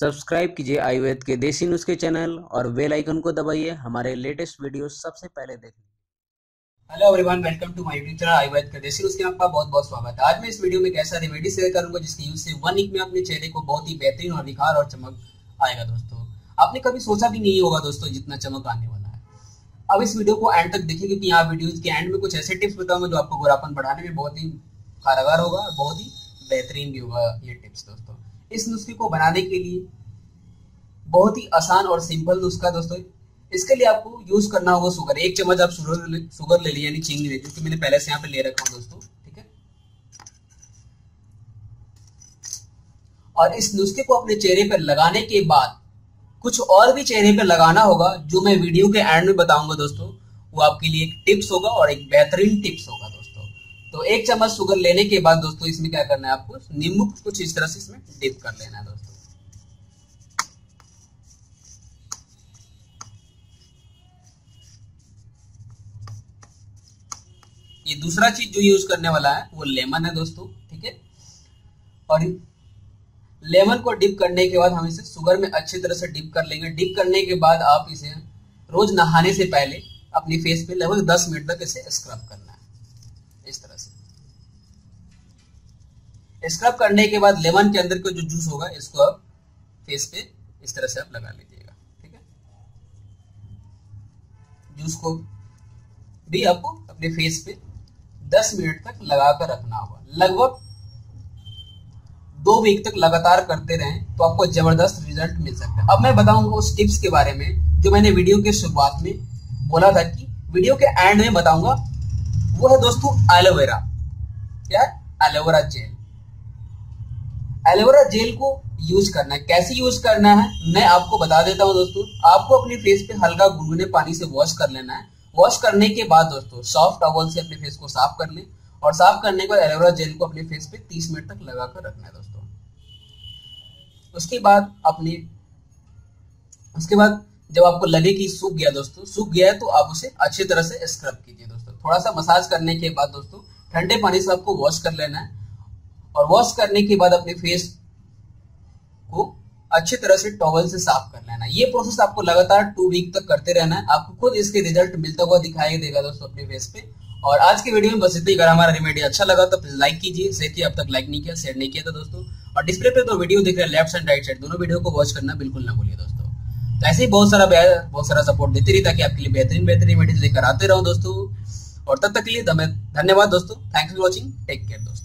Subscribe कीजिए आयुर्वेद के देसी नुस्खे चैनल और बेल आइकन को दबाइए हमारे लेटेस्ट वीडियो सबसे पहले देखने। Hello everyone, welcome to my YouTube channel Ayurveda के देसी नुस्खे में आपका बहुत बहुत स्वागत है। आज मैं इस वीडियो में एक ऐसा रेमेडी शेयर करूंगा जिसके यूज से 1 वीक में अपने चेहरे को बहुत ही बेहतरीन और निखार और चमक आएगा। दोस्तों आपने कभी सोचा भी नहीं होगा दोस्तों जितना चमक आने वाला है। अब इस वीडियो को एंड तक देखिए क्योंकि यहाँ वीडियो के एंड में कुछ ऐसे टिप्स बताऊंगा जो आपको गोरापन बढ़ाने में बहुत ही कारगर होगा और बहुत ही बेहतरीन भी होगा ये टिप्स। दोस्तों इस नुस्खे को बनाने के लिए बहुत ही आसान और सिंपल नुस्खा दोस्तों। इसके लिए आपको यूज करना होगा सुगर। 1 चम्मच आप सुगर ले लीजिए यानी चीनी ले लीजिए, क्योंकि मैंने पहले से यहाँ पे ले रखा हूँ दोस्तों, ठीक है। और इस नुस्खे को अपने चेहरे पर लगाने के बाद कुछ और भी चेहरे पर लगाना होगा जो मैं वीडियो के एंड में बताऊंगा दोस्तों। वो आपके लिए एक टिप्स होगा और एक बेहतरीन टिप्स होगा दोस्तों। तो 1 चम्मच शुगर लेने के बाद दोस्तों इसमें क्या करना है, आपको नींबू कुछ इस तरह से इसमें डिप कर लेना है दोस्तों। ये दूसरा चीज जो यूज करने वाला है वो लेमन है दोस्तों, ठीक है। और लेमन को डिप करने के बाद हम इसे शुगर में अच्छी तरह से डिप कर लेंगे। डिप करने के बाद आप इसे रोज नहाने से पहले अपने फेस पे लगभग 10 मिनट तक इसे स्क्रब करना है इस तरह से। स्क्रब करने के बाद लेमन के अंदर का जो जूस होगा इसको आप फेस पे इस तरह से आप लगा लीजिएगा, ठीक है। जूस को भी आपको अपने फेस पे 10 मिनट तक लगाकर रखना होगा। लगभग 2 वीक तक लगातार करते रहें तो आपको जबरदस्त रिजल्ट मिल सकता है। अब मैं बताऊंगा उस टिप्स के बारे में जो मैंने वीडियो के शुरुआत में बोला था कि वीडियो के एंड में बताऊंगा। वो है दोस्तों एलोवेरा। क्या एलोवेरा जेल। एलोवेरा जेल को यूज करना है, कैसे यूज करना है मैं आपको बता देता हूं दोस्तों। आपको अपने फेस पे हल्का गुनगुने पानी से वॉश कर लेना है। वॉश करने के बाद दोस्तों सॉफ्ट टॉवल से अपने फेस को साफ कर लें और साफ करने के बाद एलोवेरा जेल को अपने फेस पे 30 मिनट तक लगाकर रखना है दोस्तों। उसके बाद जब आपको लगे कि सूख गया है तो आप उसे अच्छी तरह से स्क्रब कीजिए दोस्तों। थोड़ा सा मसाज करने के बाद दोस्तों ठंडे पानी से आपको वॉश कर लेना है और वॉश करने के बाद अपने फेस को अच्छी तरह से टॉवल से साफ कर लेना है। ये प्रोसेस आपको लगातार 2 वीक तक करते रहना है। आपको खुद इसके रिजल्ट मिलता हुआ दिखाई देगा दोस्तों अपने फेस पे। और आज की वीडियो में बस इतना ही। अगर हमारा रेमेडी अच्छा लगा तो लाइक कीजिए, शेयर कीजिए। अब तक लाइक नहीं किया, शेयर नहीं किया था दोस्तों। और डिस्प्ले पे तो वीडियो दिख रहा है, लेफ्ट एंड राइट साइड दोनों वीडियो को वॉच करना बिल्कुल ना भूलिए दोस्तों। तो ऐसे ही बहुत सारा सपोर्ट देते रहिए ताकि आपके लिए बेहतरीन रेमेडीज लेकर आते रहो दोस्तों। और तब तक के लिए धन्यवाद दोस्तों। Thanks for watching, take care दोस्तों।